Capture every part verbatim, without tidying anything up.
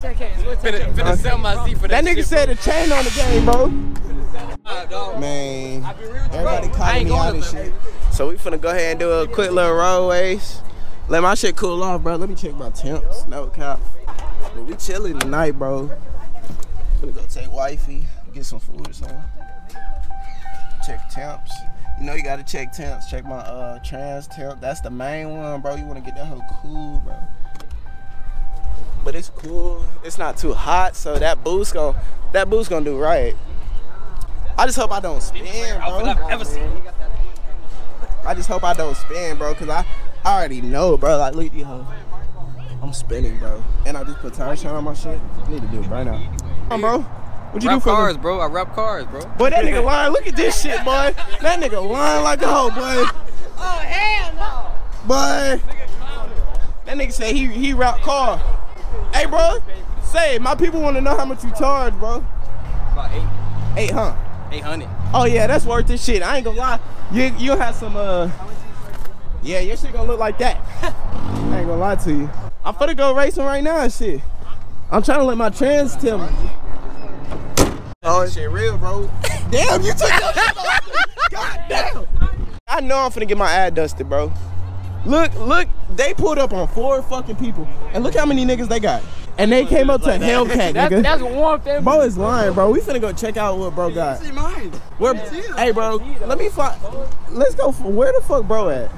ten K, it's finna, finna sell my seat for that. That nigga shit, said a chain on the game, bro. Man, everybody calling me out and shit. So we finna go ahead and do a quick little road race. Let my shit cool off, bro. Let me check my temps. No cap. But we chilling tonight, bro. Finna go take wifey, get some food or something. Check temps. You know you gotta check temps. Check my uh, trans temp. That's the main one, bro. You wanna get that hoe cool, bro. But it's cool. It's not too hot, so that boot's gonna that boot's gonna do right. I just hope I don't spin, bro. I just hope I don't spin, bro, cause I, I already know, bro. Like, look at these hoes. I'm spinning, bro. And I just put tire shine on my shit. I need to do it right now. Come on, bro. What you rap do for cars, me? Bro? I rap cars, bro. Boy, that nigga lying. Look at this shit, boy. That nigga lying like a hoe, boy. Oh hell no. Boy. That nigga said he he rap car. Hey, bro. Say, my people want to know how much you charge, bro. About eight. Eight, huh? Eight hundred. Oh yeah, that's worth this shit. I ain't gonna lie. You you have some uh. Yeah, your shit gonna look like that. I ain't gonna lie to you. I'm finna go racing right now and shit. I'm trying to let my trans tell me. Oh, that shit real, bro. Damn, you took your shit off. God damn. I know I'm finna get my ad dusted, bro. Look, look, they pulled up on four fucking people. And look how many niggas they got. And they came up to like Hellcat, that, nigga. That's one family. Bro is lying, bro. We finna go check out what bro got. See mine. Where, hey, bro, let me find, let's go, for, where the fuck bro at?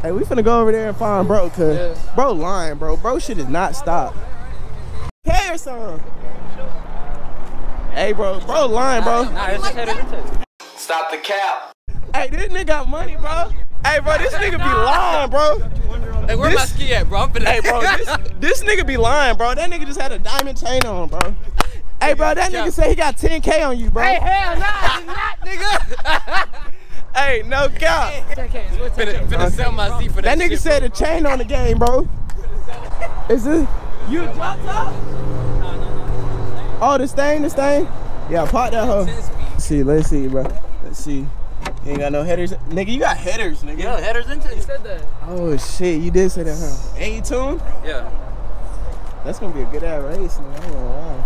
Hey, we finna go over there and find bro, cuz. Bro lying, bro. Bro shit is not stopped. Hey, or something. Hey, bro. Bro lying, bro. Stop the cap. Hey, this nigga got money, bro. Hey, bro, this nigga be lying, bro. Hey, where this, my ski at, bro? I'm finna. Hey, bro, this, this nigga be lying, bro. That nigga just had a diamond chain on, bro. Hey, bro, that nigga said he got ten K on you, bro. Hey, hell no, I did not, nigga. Hey, no cap. Finna, finna sell my seat for that. That nigga shit, said a chain on the game, bro. Is this you dropped up? No, no, no. Oh, this thing, this thing. Yeah, pop that hoe. Let's see, let's see, bro. Let's see. You ain't got no headers, nigga. You got headers, nigga. You got headers into it. You said that. Oh shit, you did say that, huh? Ain't you tuned? Yeah. That's gonna be a good ass race, man. I ain't gonna lie.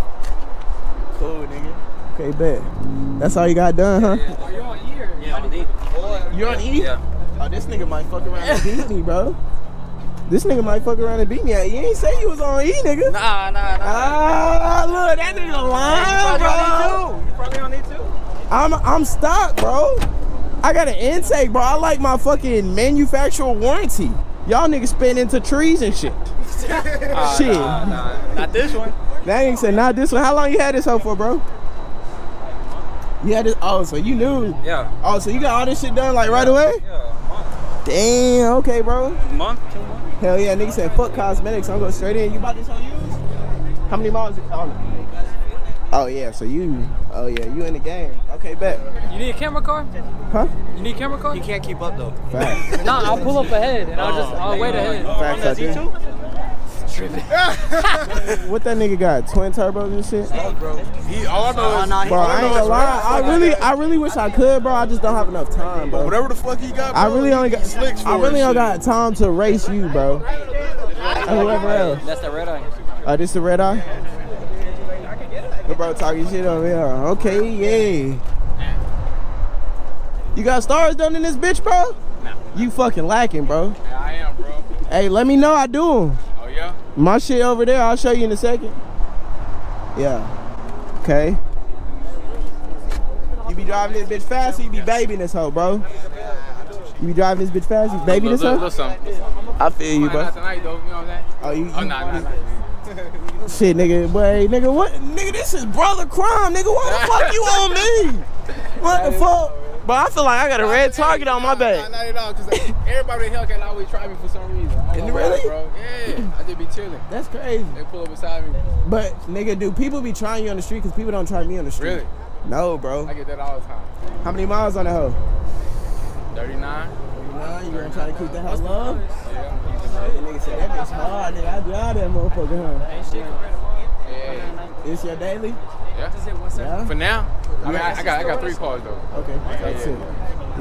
Cool, nigga. Okay, bet. That's all you got done, huh? Yeah, yeah. Oh, you're on E? Yeah, on E. Boy, you're on E? Yeah. Oh, this nigga might fuck around and beat me, bro. This nigga might fuck around and beat me. You ain't say you was on E, nigga. Nah, nah, nah. Ah, oh, look, that nigga lying, you probably bro. On E too. You probably on E too. I'm, I'm stopped, bro. I got an intake, bro. I like my fucking manufacturer warranty. Y'all niggas spin into trees and shit. uh, shit. Nah, nah. Not this one. That ain't said not this one. How long you had this hoe for, bro? You had this. Oh, so you knew. Yeah. Oh, so you got all this shit done like right yeah. away? Yeah. Damn. Okay, bro. A month, two months. Hell yeah, nigga said fuck cosmetics. I'm going straight in. You bought this on used? How many miles? Is it? Oh yeah, so you, oh yeah, you in the game. Okay, bet. You need a camera car? Huh? You need a camera car? You can't keep up though. Facts. Nah, I'll pull up ahead and I'll just, I'll wait ahead. Facts, I do. What that nigga got? Twin turbos and shit? Oh, bro. He, all I know is, bro, I ain't gonna lie. I really, I really wish I could, bro. I just don't have enough time, bro. Whatever the fuck he got, bro. I really only got, slicks for I really only got time to race you, bro. And whoever else. That's the red eye. Oh, uh, this the red eye? Bro talking shit over here. Okay, yay. You got stars done in this bitch, bro? Nah. You fucking lacking, bro. Yeah, I am, bro. Hey, let me know I do them. Oh, yeah? My shit over there, I'll show you in a second. Yeah. Okay. You be driving this bitch fast, or you be babying this hoe, bro? You be driving this bitch fast, you baby this hoe? I feel you, bro. Oh, you? Oh, nah, nah. Shit, nigga, boy, nigga, what? Nigga, this is brother crime, nigga. Why the fuck you on me? What the fuck? But I feel like I got a red target on my back. Not at all, because everybody in Hellcat always try me for some reason. Really? Bro. Yeah, I just be chilling. That's crazy. They pull up beside me. But, nigga, do people be trying you on the street? Because people don't try me on the street. Really? No, bro. I get that all the time. How many miles on the hoe? thirty-nine. thirty-nine? You gonna try to keep that hoe long? Yeah. That nigga said that bitch hard, nigga. I drive that motherfucker, huh? Ain't shit. Yeah. It's your daily? Yeah. yeah. For now. I mean, I, I got I got three cars though. Okay. Yeah, that's yeah. it.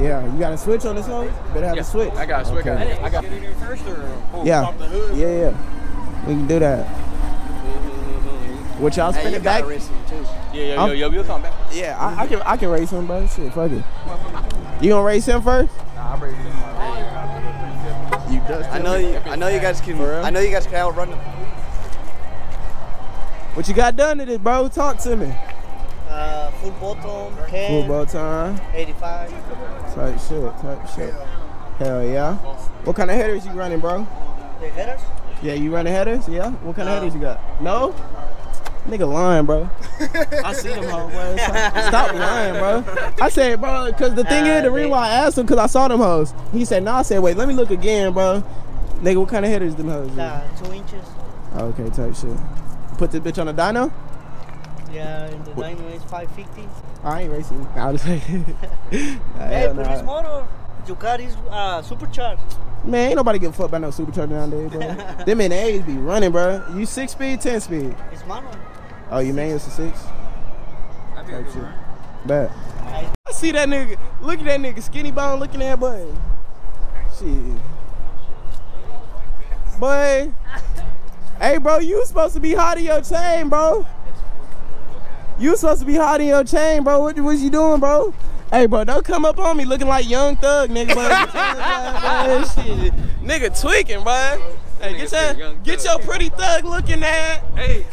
Yeah. You got a switch on this one? Better have yeah. a switch. I got a switch. Okay. I got. I got... Yeah. Yeah, yeah. We can do that. What y'all spin hey, it back? Race him too. Yeah, yo, yo, yo, we'll come back. Yeah, I, I can, I can race him, bro. Shit, fuck it. You gonna race him first? Nah, I'm racing him. You just I know you. I know you guys can. I know you guys can outrun them. What you got done to this, bro? Talk to me. Uh, football time. ten, football time. eighty-five. Type shit. Type shit. Hell yeah. What kind of headers you running, bro? The headers? Yeah, you running headers? Yeah. What kind um, of headers you got? No. Nigga lying, bro. I see him, homeboy. Stop lying, bro. I said, bro, because the thing uh, is, the reason why I asked him, because I saw them hoes. He said, no, nah. I said, wait, let me look again, bro. Nigga, what kind of headers them hoes? Nah, uh, two inches. Okay, type shit. Put this bitch on a dyno? Yeah, and the what? Dyno is five fifty. I ain't racing. I was like, hey, but nah. This motor, your car is uh, supercharged. Man, ain't nobody give a fuck about no supercharged nowadays, bro. Them in the A's be running, bro. You six speed, ten speed? It's mono. Oh, you main is a six? I think it's a bad. I see that nigga. Look at that nigga. Skinny bone looking at that boy. Shit. Boy. Hey, bro, you supposed to be hot in your chain, bro. You supposed to be hot in your chain, bro. What, what you doing, bro? Hey, bro, don't come up on me looking like Young Thug, nigga, bro. Shit. Nigga tweaking, bro. Hey, get your, get your pretty thug looking at. Hey.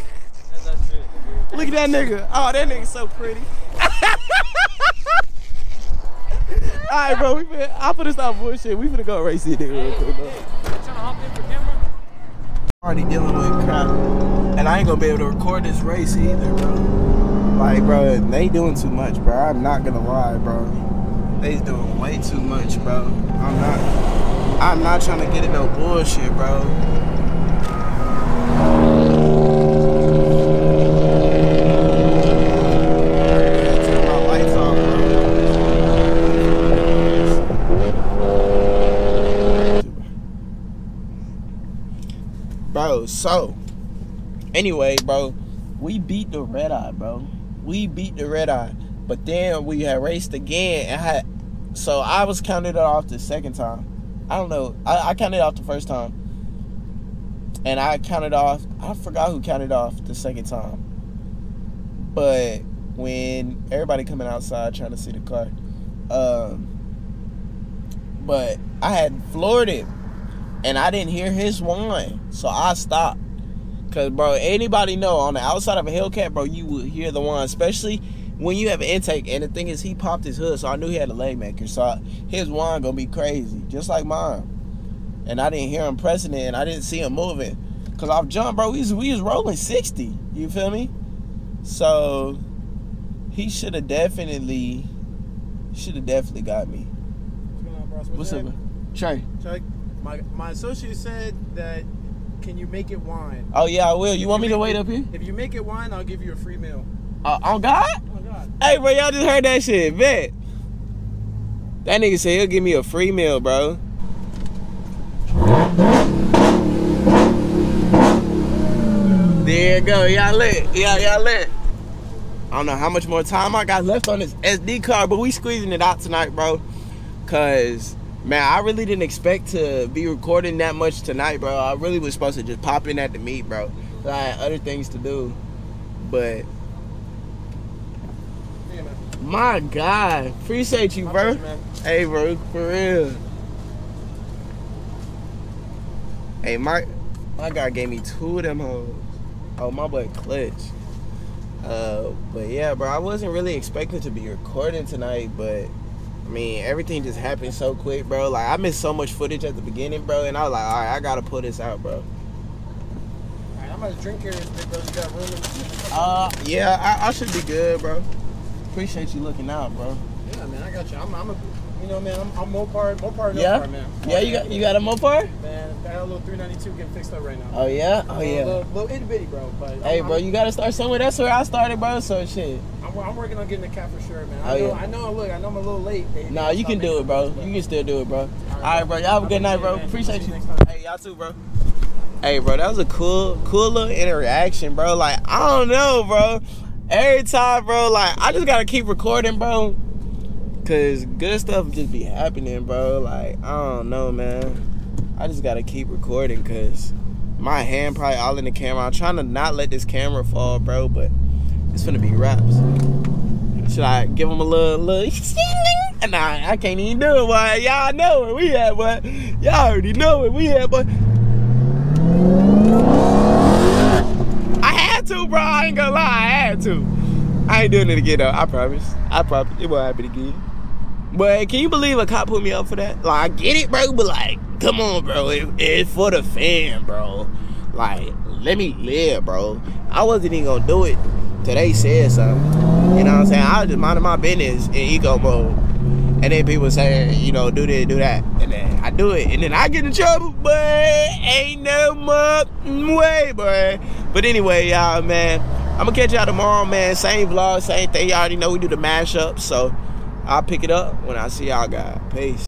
Look at that nigga. Oh, that nigga so pretty. Alright, bro. We finna, I finna stop bullshit. We finna go race this nigga real quick, bro. Already dealing with crap. And I ain't gonna be able to record this race either, bro. Like, bro, they doing too much, bro. I'm not gonna lie, bro. They doing way too much, bro. I'm not, I'm not trying to get in no bullshit, bro. Bro, so anyway, bro, we beat the red eye, bro. We beat the red eye, but then we had raced again, and I had, so I was counted off the second time. I don't know. I, I counted off the first time, and I counted off. I forgot who counted off the second time. But when everybody coming outside trying to see the car, um, but I had floored it. And I didn't hear his whine, so I stopped. Cause bro, anybody know on the outside of a Hellcat, bro, you would hear the whine, especially when you have an intake. And the thing is, he popped his hood, so I knew he had a leg maker. So I, his whine gonna be crazy, just like mine. And I didn't hear him pressing it, and I didn't see him moving. Cause I've jumped, bro. We was, we was rolling sixty. You feel me? So he should have definitely, should have definitely got me. What's up, bro? Trey. Trey. My, my associate said that, can you make it wine? Oh, yeah, I will. You if want you me to wait it, up here? If you make it wine, I'll give you a free meal. Uh, on God? On God. Hey, bro, y'all just heard that shit. Bet. That nigga said he'll give me a free meal, bro. There you go. Y'all lit. Yeah, y'all lit. I don't know how much more time I got left on this S D card, but we squeezing it out tonight, bro. Because... man, I really didn't expect to be recording that much tonight, bro. I really was supposed to just pop in at the meet, bro. I had other things to do. But, yeah, my God. Appreciate you, my bro. Pleasure, man. Hey, bro, for real. Hey, my, my guy gave me two of them hoes. Oh, my boy Clutch. Uh, but, yeah, bro, I wasn't really expecting to be recording tonight, but... I mean, everything just happened so quick, bro. Like, I missed so much footage at the beginning, bro. And I was like, all right, I got to pull this out, bro. All right, I'm about to drink here, big bro. You got room in the Uh, Yeah, I, I should be good, bro. Appreciate you looking out, bro. Yeah, man, I got you. I'm, I'm a, you know, man, I'm, I'm Mopar, Mopar, yeah? Mopar, man. Yeah, you got, you got a Mopar? Man, I got a little three ninety-two getting fixed up right now. Oh, yeah? Oh, yeah. A little, little itty-bitty, bro. But hey, I'm, bro, you got to start somewhere. That's where I started, bro, so shit. I'm working on getting a cap for sure, man. I, oh, know, yeah. I know, look, I know I'm a little late. Baby. Nah, you can do it, bro. You can still do it, bro. All right, All right bro. Y'all have a good night, bro. Man. Appreciate you. Hey, y'all too, bro. Hey, bro, that was a cool, cool little interaction, bro. Like, I don't know, bro. Every time, bro, like, I just got to keep recording, bro. Because good stuff just be happening, bro. Like, I don't know, man. I just got to keep recording because My hand probably all in the camera. I'm trying to not let this camera fall, bro, but it's finna be wraps. Should I give him a little, little, nah, I can't even do it, boy. Y'all know where we at, boy. Y'all already know where we at, boy. I had to, bro. I ain't gonna lie. I had to. I ain't doing it again, though. I promise. I promise. It won't happen again. But can you believe a cop put me up for that? Like, I get it, bro, but like, come on, bro. It, it's for the fan, bro. Like, let me live, bro. I wasn't even gonna do it till they said something. You know what I'm saying? I was just minding my business in eco mode. And then people saying, you know, do this, do that. And then I do it. And then I get in trouble, boy. Ain't no more way, boy. But anyway, y'all, man. I'm going to catch y'all tomorrow, man. Same vlog, same thing. Y'all already know we do the mashup. So I'll pick it up when I see y'all, guys. Peace.